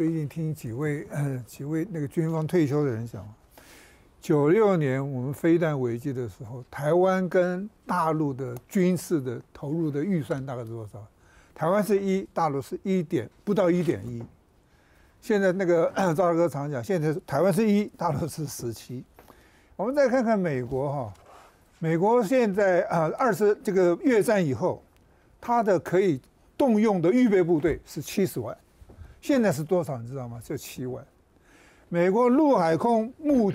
最近听几位那个军方退休的人讲，96年我们飞弹危机的时候，台湾跟大陆的军事的投入的预算大概是多少？台湾是1，大陆是不到1.1。现在那个赵大哥常讲，现在台湾是1，大陆是17。我们再看看美国哈，美国现在这个越战以后，它的可以动用的预备部队是70万，现在是多少你知道吗？就7万。美国陆海空募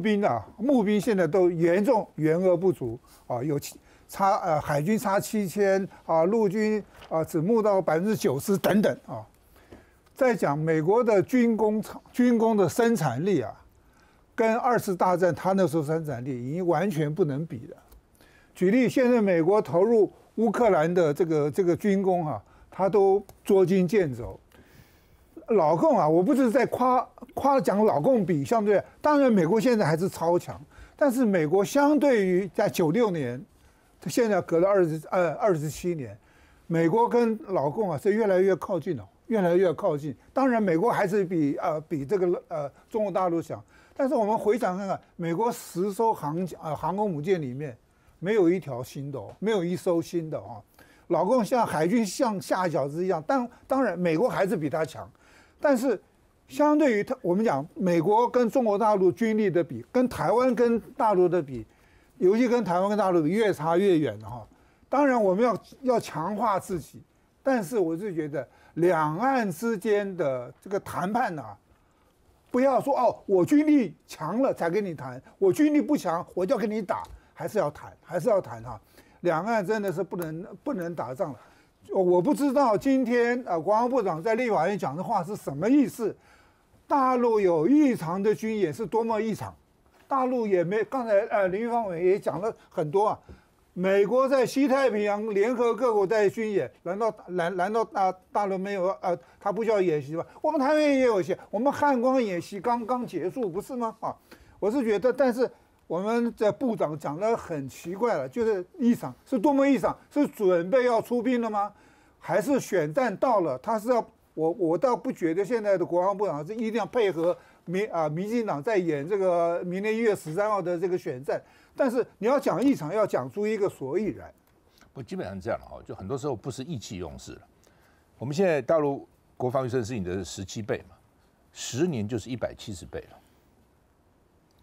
兵现在都严重员额不足啊，有海军差7000啊，陆军啊只募到90%等等啊。再讲美国的军工的生产力啊，跟2次大战他那时候生产力已经完全不能比了。举例，现在美国投入乌克兰的这个军工啊，他都捉襟见肘。老共啊，我不是在夸奖老共比相对，当然美国现在还是超强，但是美国相对于在96年，现在隔了27年，美国跟老共啊是越来越靠近了。越来越靠近，当然美国还是比这个中国大陆强，但是我们回想看看，美国10艘航空母舰里面没有一条新的，没有一艘新的啊。老共像海军像下饺子一样，当然美国还是比他强，但是相对于我们讲美国跟中国大陆军力的比，跟台湾跟大陆的比，尤其跟台湾跟大陆比越差越远哈。当然我们要强化自己，但是我是觉得。两岸之间的这个谈判啊，不要说哦，我军力强了才跟你谈，我军力不强我就跟你打，还是要谈哈。两岸真的是不能打仗了。我不知道今天国防部长在立法院讲的话是什么意思。大陆有异常的军演是多么异常，大陆也没刚才林玉芳委员也讲了很多啊。美国在西太平洋联合各国在军演，难道大陆没有他不需要演习吗？我们台湾也有些，我们汉光演习刚刚结束，不是吗？啊，我是觉得，但是我们的部长讲得很奇怪了，就是异常是多么异常，是准备要出兵了吗？还是选战到了，他是要我倒不觉得现在的国防部长是一定要配合民进党在演这个明年1月13号的这个选战。但是你要讲异常，要讲出一个所以然。不，基本上这样了哈，就很多时候不是意气用事了。我们现在大陆国防预算是你的17倍嘛，10年就是170倍了。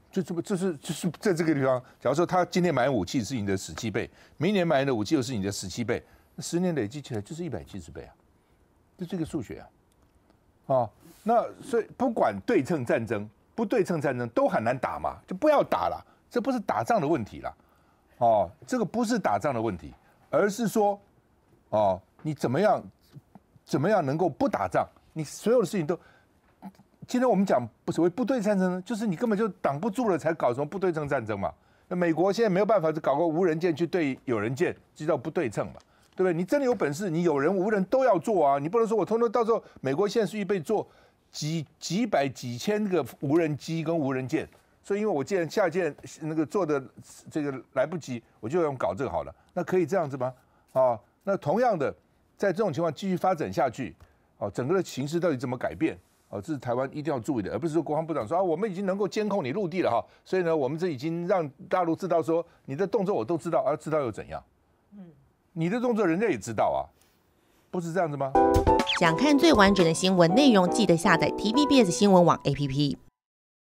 就是在这个地方，假如说他今天买武器是你的17倍，明年买的武器又是你的17倍，那10年累积起来就是170倍啊，就这个数学啊。啊，那所以不管对称战争、不对称战争都很难打嘛，就不要打了。这不是打仗的问题啦，哦，这个不是打仗的问题，而是说，哦，你怎么样能够不打仗？你所有的事情都，今天我们讲所谓不对称战争，就是你根本就挡不住了，才搞什么不对称战争嘛。那美国现在没有办法，就搞个无人舰去对有人舰，这叫不对称嘛，对不对？你真的有本事，你有人无人都要做啊，你不能说我通通到时候美国现在是预备做几百几千个无人机跟无人舰。所以，因为我既然下舰那个做的这个来不及，我就用搞这个好了。那可以这样子吗？啊，那同样的，在这种情况继续发展下去，哦，整个的形势到底怎么改变？哦，这是台湾一定要注意的，而不是说国防部长说啊，我们已经能够监控你陆地了哈，所以呢，我们这已经让大陆知道说你的动作我都知道，啊，知道又怎样？你的动作人家也知道啊，不是这样子吗？想看最完整的新闻内容，记得下载 TVBS 新闻网 APP。